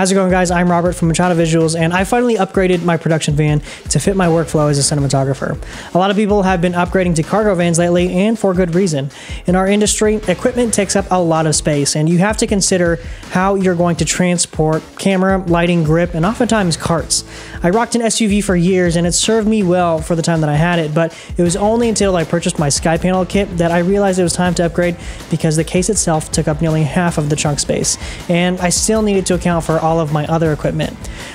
How's it going, guys? I'm Robert from Machado Visuals, and I finally upgraded my production van to fit my workflow as a cinematographer. A lot of people have been upgrading to cargo vans lately, and for good reason. In our industry, equipment takes up a lot of space, and you have to consider how you're going to transport camera, lighting, grip, and oftentimes carts. I rocked an SUV for years, and it served me well for the time that I had it, but it was only until I purchased my SkyPanel kit that I realized it was time to upgrade because the case itself took up nearly half of the trunk space, and I still needed to account for all of my other equipment.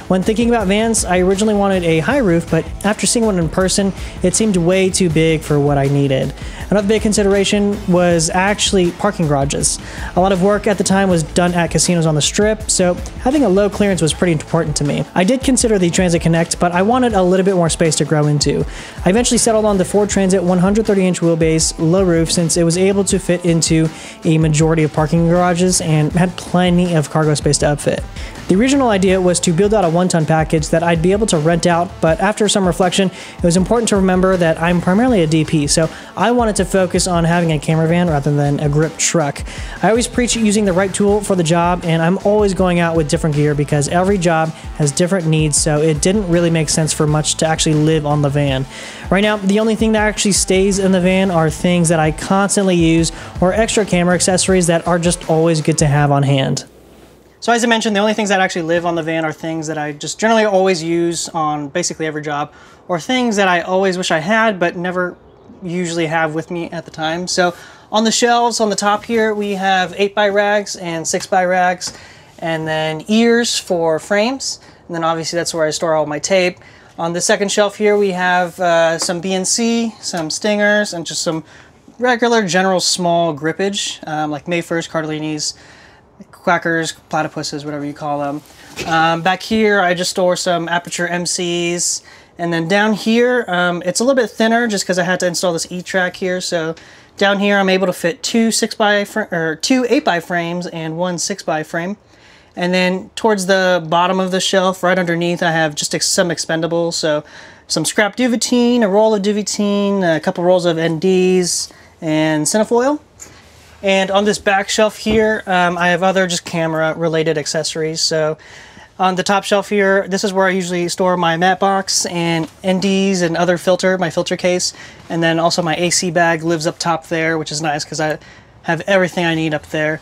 When thinking about vans, I originally wanted a high roof, but after seeing one in person, it seemed way too big for what I needed. Another big consideration was actually parking garages. A lot of work at the time was done at casinos on the Strip, so having a low clearance was pretty important to me. I did consider the Transit Connect, but I wanted a little bit more space to grow into. I eventually settled on the Ford Transit 130-inch wheelbase, low roof, since it was able to fit into a majority of parking garages and had plenty of cargo space to upfit. The original idea was to build out a 1-ton package that I'd be able to rent out, but after some reflection, it was important to remember that I'm primarily a DP, so I wanted to focus on having a camera van rather than a grip truck. I always preach using the right tool for the job, and I'm always going out with different gear because every job has different needs, so it didn't really make sense for much to actually live on the van. Right now, the only thing that actually stays in the van are things that I constantly use or extra camera accessories that are just always good to have on hand. So as I mentioned, the only things that actually live on the van are things that I just generally always use on basically every job, or things that I always wish I had but never usually have with me at the time. So on the shelves on the top here, we have 8x racks and 6x racks, and then ears for frames, and then obviously that's where I store all my tape. On the second shelf here, we have some BNC, some stingers, and just some regular general small grippage, like Mafers, Cardellinis, Quackers, platypuses, whatever you call them. Back here, I just store some Aperture MCs. And then down here, it's a little bit thinner just because I had to install this E-track here. So down here, I'm able to fit two 8x frames and one 6x frame. And then towards the bottom of the shelf, right underneath, I have just some expendables. So some scrap duvetyne, a roll of duvetyne, a couple rolls of NDs, and cinefoil. And on this back shelf here, I have other just camera related accessories. So on the top shelf here, this is where I usually store my matte box and NDs and other filter, my filter case. And then also my AC bag lives up top there, which is nice because I have everything I need up there.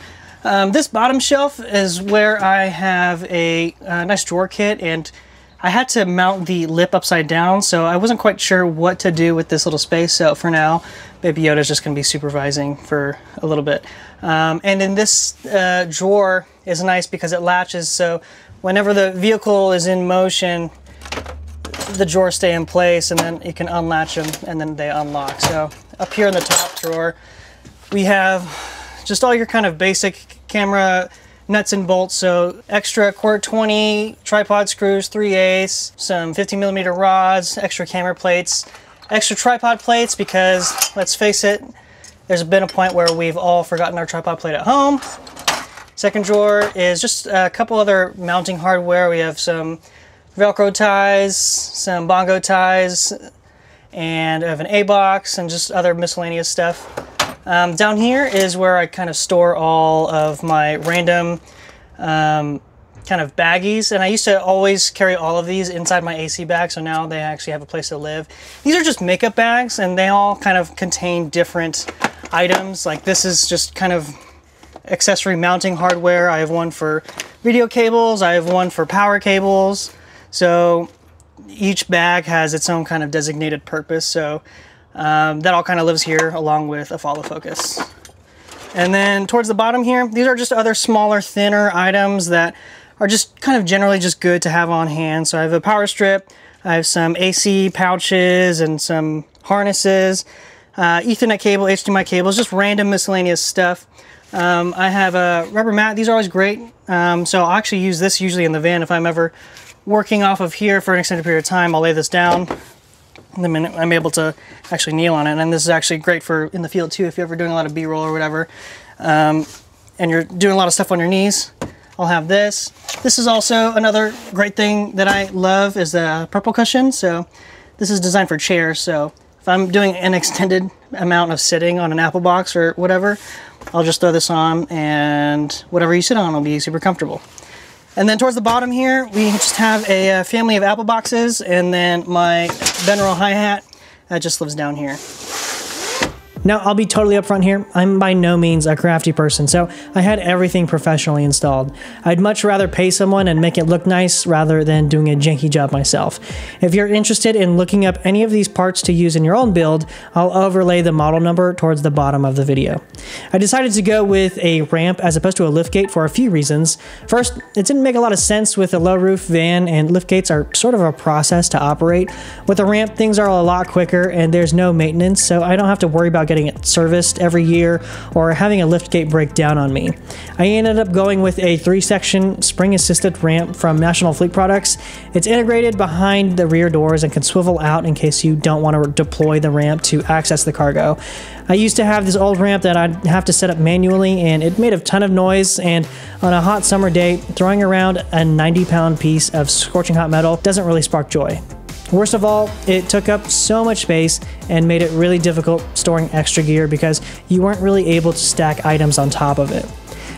This bottom shelf is where I have a nice drawer kit, and I had to mount the lip upside down, so I wasn't quite sure what to do with this little space. So for now, Baby Yoda's just gonna be supervising for a little bit. And in this drawer is nice because it latches, so whenever the vehicle is in motion, the drawers stay in place, and then you can unlatch them and then they unlock. So up here in the top drawer, we have just all your kind of basic camera nuts and bolts, so extra ₔ 20 tripod screws, 3/8, some 50mm rods, extra camera plates, extra tripod plates, because let's face it, there's been a point where we've all forgotten our tripod plate at home. Second drawer is just a couple other mounting hardware. We have some Velcro ties, some bongo ties, and I have an A-box and just other miscellaneous stuff. Down here is where I kind of store all of my random kind of baggies, and I used to always carry all of these inside my AC bag, so now they actually have a place to live. These are just makeup bags, and they all kind of contain different items. Like this is just kind of accessory mounting hardware. I have one for video cables, I have one for power cables, so each bag has its own kind of designated purpose. So that all kind of lives here along with a follow focus. And then towards the bottom here, these are just other smaller, thinner items that are just kind of generally just good to have on hand. So I have a power strip, I have some AC pouches and some harnesses, Ethernet cable, HDMI cables, just random miscellaneous stuff. I have a rubber mat. These are always great. So I actually use this usually in the van. If I'm ever working off of here for an extended period of time, I'll lay this down the minute I'm able to actually kneel on it. And this is actually great for in the field too, if you're ever doing a lot of B-roll or whatever, and you're doing a lot of stuff on your knees. I'll have this. This is also another great thing that I love is the purple cushion. So this is designed for chairs. So if I'm doing an extended amount of sitting on an apple box or whatever, I'll just throw this on, and whatever you sit on will be super comfortable. And then towards the bottom here, we just have a family of apple boxes, and then my Benro hi-hat that just lives down here. Now, I'll be totally upfront here, I'm by no means a crafty person, so I had everything professionally installed. I'd much rather pay someone and make it look nice rather than doing a janky job myself. If you're interested in looking up any of these parts to use in your own build, I'll overlay the model number towards the bottom of the video. I decided to go with a ramp as opposed to a liftgate for a few reasons. First, it didn't make a lot of sense with a low roof van, and liftgates are sort of a process to operate. With a ramp, things are a lot quicker and there's no maintenance, so I don't have to worry about getting it serviced every year or having a liftgate break down on me. I ended up going with a 3-section spring-assisted ramp from National Fleet Products. It's integrated behind the rear doors and can swivel out in case you don't want to deploy the ramp to access the cargo. I used to have this old ramp that I'd have to set up manually, and it made a ton of noise, and on a hot summer day, throwing around a 90-pound piece of scorching hot metal doesn't really spark joy. Worst of all, it took up so much space and made it really difficult storing extra gear because you weren't really able to stack items on top of it.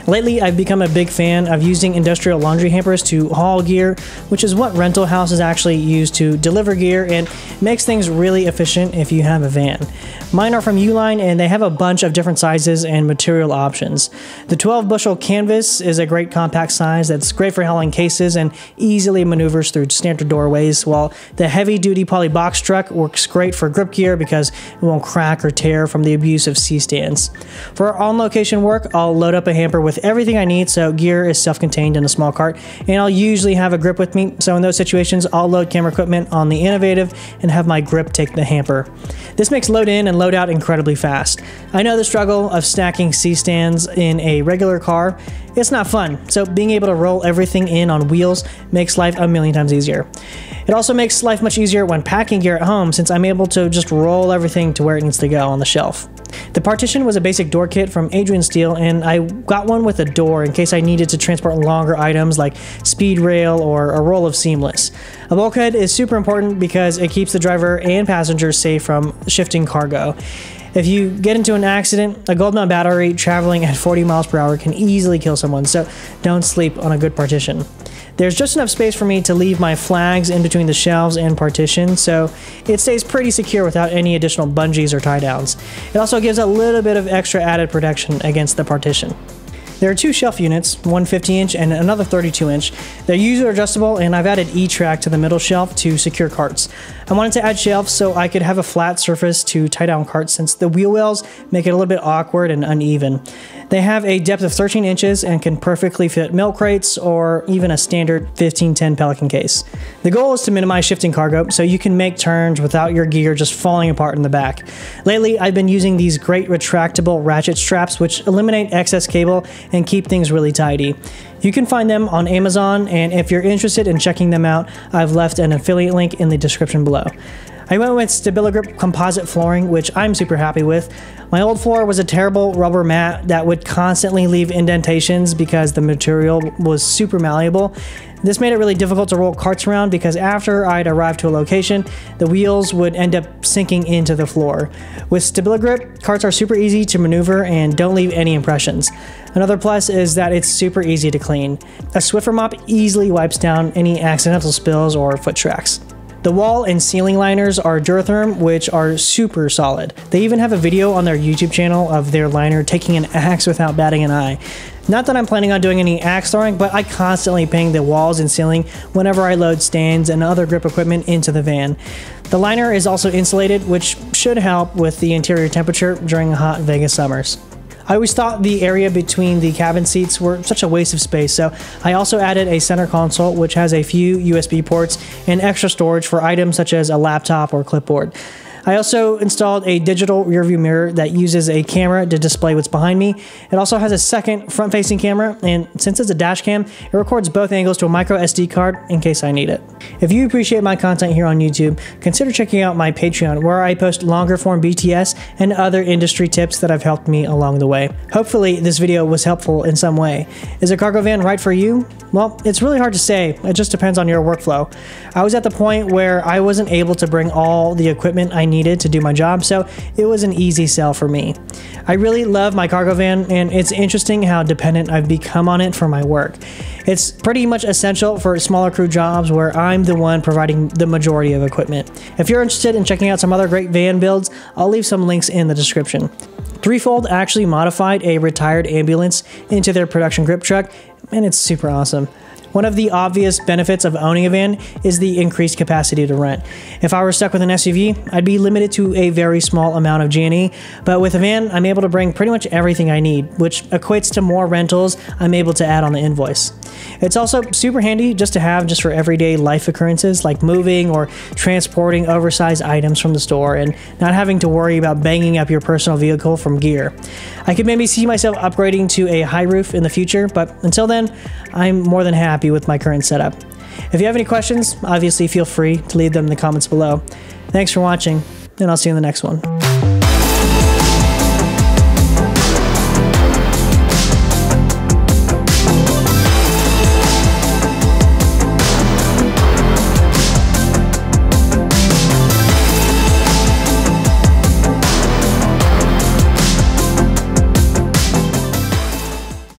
Lately, I've become a big fan of using industrial laundry hampers to haul gear, which is what rental houses actually use to deliver gear, and makes things really efficient if you have a van. Mine are from Uline, and they have a bunch of different sizes and material options. The 12-bushel canvas is a great compact size that's great for hauling cases and easily maneuvers through standard doorways, while the heavy-duty poly box truck works great for grip gear because it won't crack or tear from the abuse of C-stands. For our on-location work, I'll load up a hamper with everything I need so gear is self-contained in a small cart, and I'll usually have a grip with me, so in those situations I'll load camera equipment on the Innovative and have my grip take the hamper. This makes load in and load out incredibly fast. I know the struggle of stacking C-stands in a regular car. It's not fun, so being able to roll everything in on wheels makes life a million times easier. It also makes life much easier when packing gear at home, since I'm able to just roll everything to where it needs to go on the shelf. The partition was a basic door kit from Adrian Steel, and I got one with a door in case I needed to transport longer items like speed rail or a roll of seamless. A bulkhead is super important because it keeps the driver and passengers safe from shifting cargo. If you get into an accident, a gold-mount battery traveling at 40 miles per hour can easily kill someone, so don't sleep on a good partition. There's just enough space for me to leave my flags in between the shelves and partition, so it stays pretty secure without any additional bungees or tie-downs. It also gives a little bit of extra added protection against the partition. There are two shelf units, one 50-inch and another 32-inch. They're user adjustable, and I've added E-track to the middle shelf to secure carts. I wanted to add shelves so I could have a flat surface to tie down carts, since the wheel wells make it a little bit awkward and uneven. They have a depth of 13 inches and can perfectly fit milk crates or even a standard 1510 Pelican case. The goal is to minimize shifting cargo so you can make turns without your gear just falling apart in the back. Lately, I've been using these great retractable ratchet straps, which eliminate excess cable and keep things really tidy. You can find them on Amazon, and if you're interested in checking them out, I've left an affiliate link in the description below. I went with Stabiligrip composite flooring, which I'm super happy with. My old floor was a terrible rubber mat that would constantly leave indentations because the material was super malleable. This made it really difficult to roll carts around because after I'd arrived to a location, the wheels would end up sinking into the floor. With Stabiligrip, carts are super easy to maneuver and don't leave any impressions. Another plus is that it's super easy to clean. A Swiffer mop easily wipes down any accidental spills or foot tracks. The wall and ceiling liners are Duratherm, which are super solid. They even have a video on their YouTube channel of their liner taking an axe without batting an eye. Not that I'm planning on doing any axe throwing, but I constantly ping the walls and ceiling whenever I load stands and other grip equipment into the van. The liner is also insulated, which should help with the interior temperature during hot Vegas summers. I always thought the area between the cabin seats were such a waste of space, so I also added a center console, which has a few USB ports and extra storage for items such as a laptop or clipboard. I also installed a digital rearview mirror that uses a camera to display what's behind me. It also has a second front-facing camera, and since it's a dash cam, it records both angles to a micro SD card in case I need it. If you appreciate my content here on YouTube, consider checking out my Patreon, where I post longer form BTS and other industry tips that have helped me along the way. Hopefully this video was helpful in some way. Is a cargo van right for you? Well, it's really hard to say. It just depends on your workflow. I was at the point where I wasn't able to bring all the equipment I needed needed to do my job, so it was an easy sell for me. I really love my cargo van, and it's interesting how dependent I've become on it for my work. It's pretty much essential for smaller crew jobs where I'm the one providing the majority of equipment. If you're interested in checking out some other great van builds, I'll leave some links in the description. Threefold actually modified a retired ambulance into their production grip truck, and it's super awesome. One of the obvious benefits of owning a van is the increased capacity to rent. If I were stuck with an SUV, I'd be limited to a very small amount of G&E, but with a van, I'm able to bring pretty much everything I need, which equates to more rentals I'm able to add on the invoice. It's also super handy just to have just for everyday life occurrences like moving or transporting oversized items from the store and not having to worry about banging up your personal vehicle from gear. I could maybe see myself upgrading to a high roof in the future, but until then, I'm more than happy with my current setup. If you have any questions, obviously feel free to leave them in the comments below. Thanks for watching, and I'll see you in the next one.